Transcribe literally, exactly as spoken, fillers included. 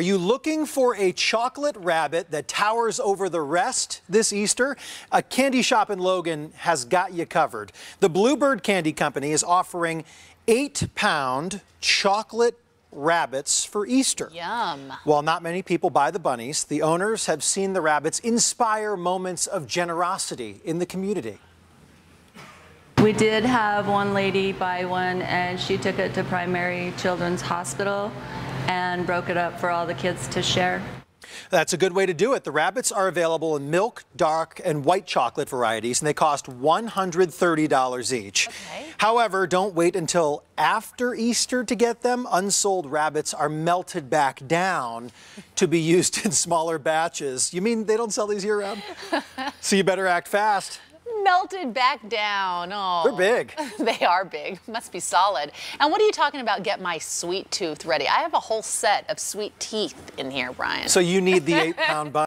Are you looking for a chocolate rabbit that towers over the rest this Easter? A candy shop in Logan has got you covered. The Bluebird Candy Company is offering eight pound chocolate rabbits for Easter. Yum. While not many people buy the bunnies, the owners have seen the rabbits inspire moments of generosity in the community. We did have one lady buy one, and she took it to Primary Children's Hospital and broke it up for all the kids to share. That's a good way to do it. The rabbits are available in milk, dark, and white chocolate varieties, and they cost one hundred thirty dollars each. Okay. However, don't wait until after Easter to get them. Unsold rabbits are melted back down to be used in smaller batches. You mean they don't sell these year-round? So you better act fast. Melted back down. Oh, they're big. They are big. Must be solid. And what are you talking about? Get my sweet tooth ready. I have a whole set of sweet teeth in here, Brian. So you need the eight pound bun.